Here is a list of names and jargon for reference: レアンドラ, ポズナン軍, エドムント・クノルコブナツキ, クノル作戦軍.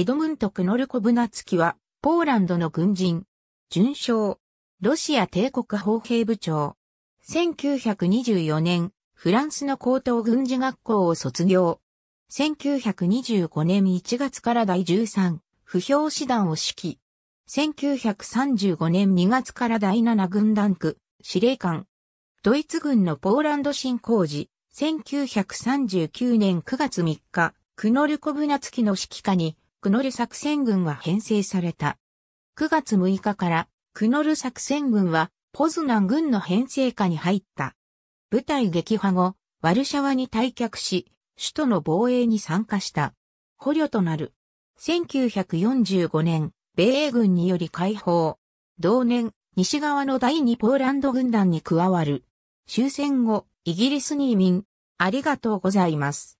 エドムント・クノルコブナツキは、ポーランドの軍人、准将、ロシア帝国砲兵部長。1924年、フランスの高等軍事学校を卒業。1925年1月から第13、歩兵師団を指揮。1935年2月から第7軍団区、司令官。ドイツ軍のポーランド侵攻時、1939年9月3日、クノル・コブナツキの指揮下に、クノル作戦軍は編成された。9月6日から、クノル作戦軍は、ポズナン軍の編成下に入った。部隊撃破後、ワルシャワに退却し、首都の防衛に参加した。捕虜となる。1945年、米英軍により解放。同年、西側の第2ポーランド軍団に加わる。終戦後、イギリスに移民。ありがとうございます。